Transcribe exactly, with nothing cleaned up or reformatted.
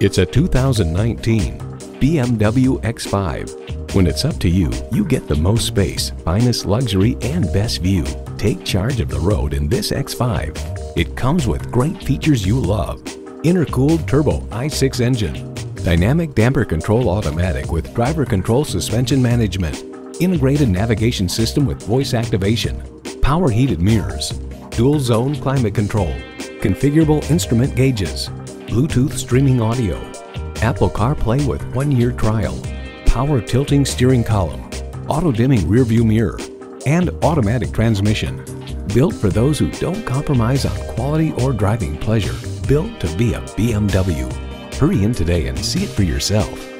It's a two thousand nineteen B M W X five. When it's up to you, you get the most space, finest luxury, and best view. Take charge of the road in this X five. It comes with great features you love. Intercooled turbo I six engine, dynamic damper control automatic with driver control suspension management, integrated navigation system with voice activation, power heated mirrors, dual zone climate control, configurable instrument gauges, Bluetooth streaming audio, Apple CarPlay with one-year trial, power tilting steering column, auto-dimming rearview mirror, and automatic transmission. Built for those who don't compromise on quality or driving pleasure. Built to be a B M W. Hurry in today and see it for yourself.